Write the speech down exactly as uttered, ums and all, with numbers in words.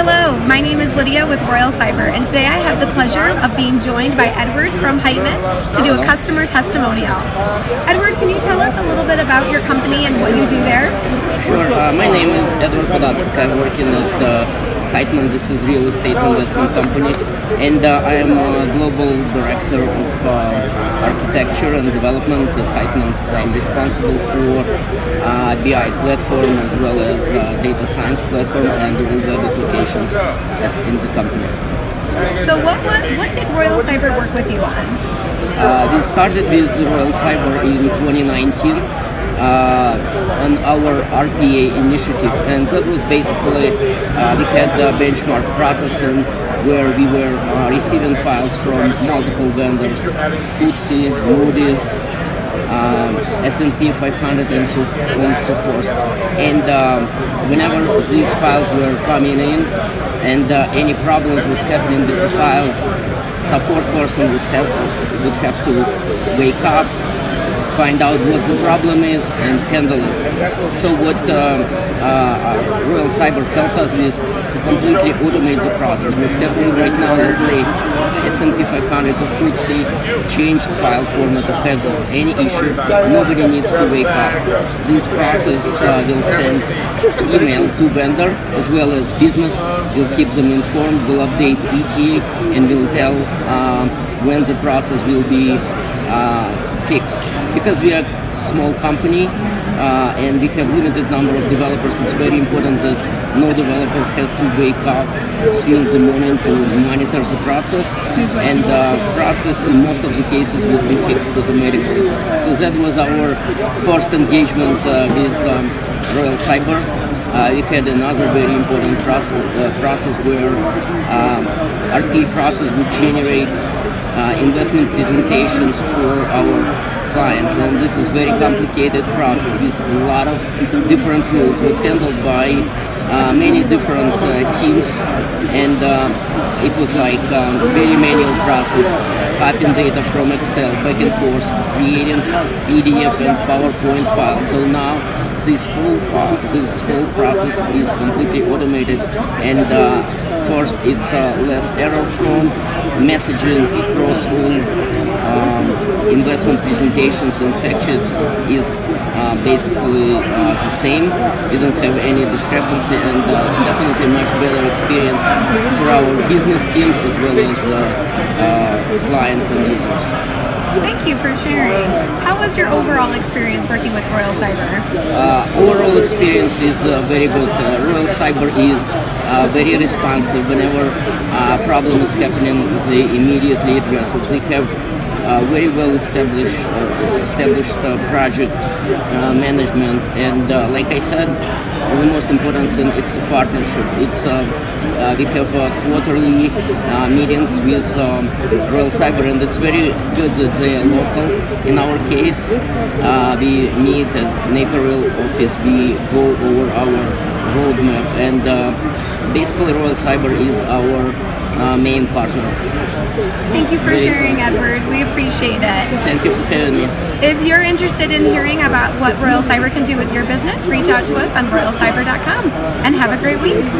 Hello, my name is Lydia with Royal Cyber, and today I have the pleasure of being joined by Edward from Heitman to do a customer testimonial. Edward, can you tell us a little bit about your company and what you do there? Sure. Uh, my name is Edward Podoksik. I'm working at uh, Heitman. This is real estate investment company, and uh, I am a global director of uh, architecture and development at Heitman. I'm responsible for uh, B I platform as well as uh, data science platform and the web applications in the company. So what, what, what did Royal Cyber work with you on? Uh, we started with Royal Cyber in twenty nineteen. Uh, on our R P A initiative, and that was basically uh, we had the benchmark processing where we were uh, receiving files from multiple vendors, F T S E, Moody's, um, S and P five hundred, and so on and so forth. And uh, whenever these files were coming in and uh, any problems was happening with the files, support person would have, would have to wake up, find out what the problem is and handle it. So what um, uh, Royal Cyber helped us with to completely automate the process. What's happening right now, let's say S and P five hundred or F T S E changed file format or has any issue, nobody needs to wake up. This process uh, will send email to vendor as well as business, we'll keep them informed, we'll update E T A and we'll tell uh, when the process will be uh, fixed. Because we are a small company uh, and we have limited number of developers, it's very important that no developer has to wake up three in the morning to monitor the process, and the uh, process in most of the cases will be fixed automatically. So that was our first engagement uh, with um, Royal Cyber. Uh, we had another very important process, uh, process where um, our R P A process would generate Uh, investment presentations for our clients, and this is very complicated process with a lot of different rules. It was handled by uh, many different uh, teams, and uh, it was like um, very manual process, copying data from Excel back and forth, creating P D F and PowerPoint files. So now this whole file, this whole process is completely automated, and uh, first it's uh, less error-prone. Messaging across all um, investment presentations and fact sheets is uh, basically uh, the same. We don't have any discrepancy, and uh, definitely much better experience for our business teams as well as the uh, uh, clients and users. Thank you for sharing. How was your overall experience working with Royal Cyber? Uh, overall experience is uh, very good. Uh, Royal Cyber is uh, very responsive. Whenever uh, problem is happening, they immediately address it. They have uh, very well established, uh, established uh, project uh, management, and uh, like I said, the most important thing, it's a partnership. It's uh, uh, we have uh, quarterly uh, meetings with um, Royal Cyber, and it's very good that they are local. In our case, uh, we meet at Naperville office. We go over our roadmap, and uh, basically Royal Cyber is our uh, main partner. Thank you for very sharing, exciting. Edward. We appreciate it. Thank you for having me. If you're interested in hearing about what Royal Cyber can do with your business, reach out to us on royal cyber dot com and have a great week.